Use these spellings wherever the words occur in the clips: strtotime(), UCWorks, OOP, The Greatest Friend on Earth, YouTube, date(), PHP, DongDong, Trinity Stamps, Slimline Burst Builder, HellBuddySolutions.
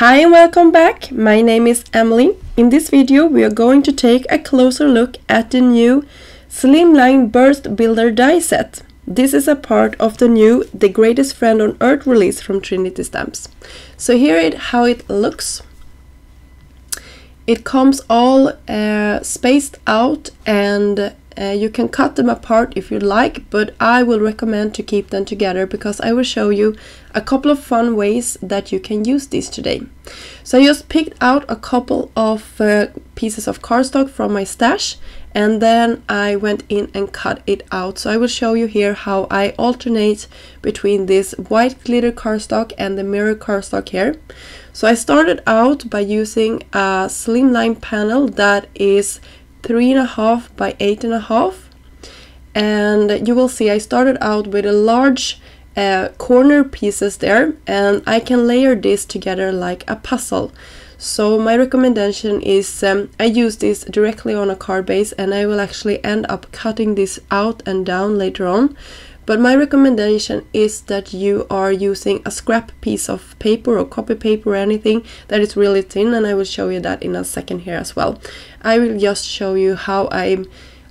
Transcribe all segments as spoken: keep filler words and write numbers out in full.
Hi and welcome back, my name is Emily. In this video we are going to take a closer look at the new Slimline Burst Builder die set. This is a part of the new The Greatest Friend on Earth release from Trinity Stamps. So here is how it looks. It comes all uh, spaced out and uh, you can cut them apart if you like, but I will recommend to keep them together because I will show you a couple of fun ways that you can use these today. So I just picked out a couple of uh, pieces of cardstock from my stash and then I went in and cut it out. So I will show you here how I alternate between this white glitter cardstock and the mirror cardstock here. So I started out by using a slimline panel that is three and a half by eight and a half, and you will see I started out with a large uh, corner pieces there, and I can layer this together like a puzzle. So my recommendation is um, I use this directly on a card base, and I will actually end up cutting this out and down later on. But my recommendation is that you are using a scrap piece of paper or copy paper or anything that is really thin, and I will show you that in a second here as well. I will just show you how I'm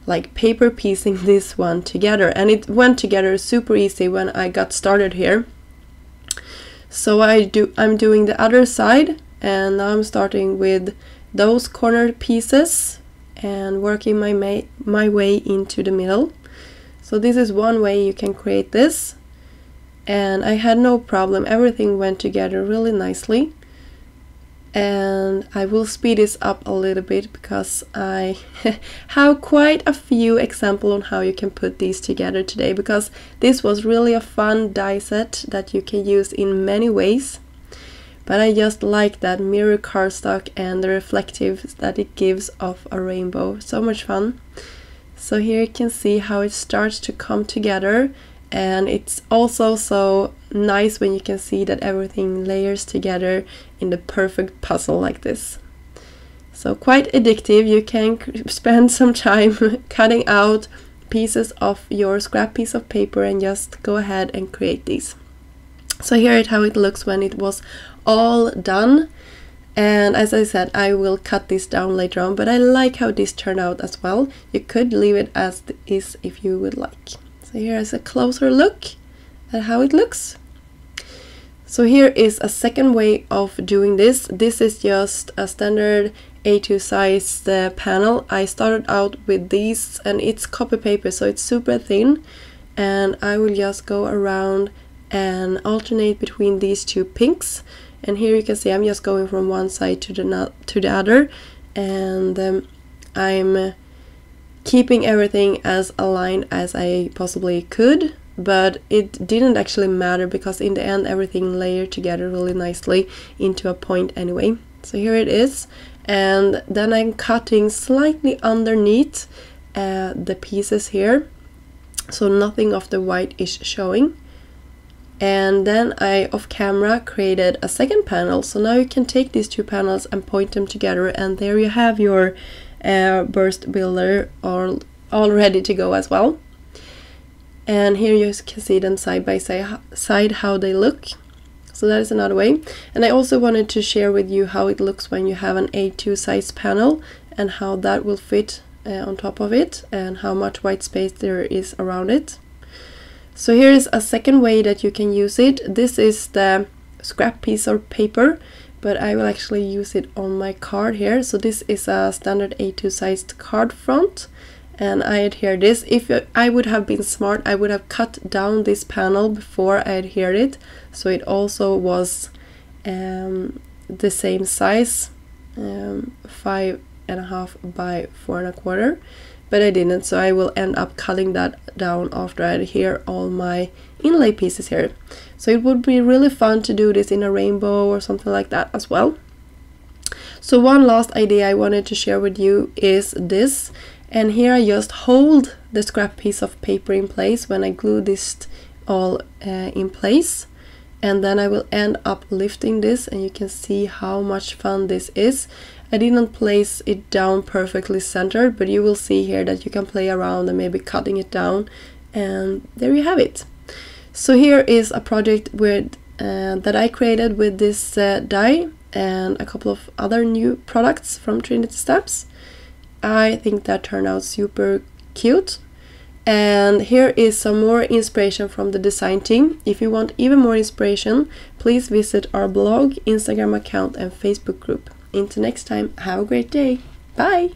like paper piecing this one together, and it went together super easy when I got started here. So I do, I'm doing the other side, and now I'm starting with those corner pieces and working my, ma my way into the middle. So this is one way you can create this, and I had no problem, everything went together really nicely. And I will speed this up a little bit because I have quite a few examples on how you can put these together today, because this was really a fun die set that you can use in many ways. But I just like that mirror cardstock and the reflective that it gives off a rainbow, so much fun. So here you can see how it starts to come together, and it's also so nice when you can see that everything layers together in the perfect puzzle like this. So quite addictive, you can spend some time cutting out pieces of your scrap piece of paper and just go ahead and create these. So here is how it looks when it was all done. And as I said, I will cut this down later on, but I like how this turned out as well. You could leave it as it is if you would like. So here is a closer look at how it looks. So here is a second way of doing this. This is just a standard A two size uh, panel. I started out with these, and it's copy paper, so it's super thin. And I will just go around and alternate between these two pinks. And here you can see I'm just going from one side to the to the other, and um, I'm keeping everything as aligned as I possibly could, but it didn't actually matter because in the end everything layered together really nicely into a point anyway. So here it is, and then I'm cutting slightly underneath uh, the pieces here, so nothing of the white is showing. And then I, off camera, created a second panel. So now you can take these two panels and point them together, and there you have your uh, burst builder all, all ready to go as well. And here you can see them side by side, side how they look. So that is another way. And I also wanted to share with you how it looks when you have an A two size panel and how that will fit uh, on top of it and how much white space there is around it. So here is a second way that you can use it. This is the scrap piece of paper, but I will actually use it on my card here. So this is a standard A two sized card front, and I adhere this. If I would have been smart, I would have cut down this panel before I adhered it, so it also was um, the same size, um, five and a half by four and a quarter. But I didn't, so I will end up cutting that down after I adhere all my inlay pieces here. So it would be really fun to do this in a rainbow or something like that as well. So one last idea I wanted to share with you is this. And here I just hold the scrap piece of paper in place when I glue this all uh, in place. And then I will end up lifting this, and you can see how much fun this is. I didn't place it down perfectly centered, but you will see here that you can play around and maybe cutting it down, and there you have it. So here is a project with, uh, that I created with this uh, die, and a couple of other new products from Trinity Stamps. I think that turned out super cute. And here is some more inspiration from the design team. If you want even more inspiration, please visit our blog, Instagram account and Facebook group. Until next time, have a great day. Bye!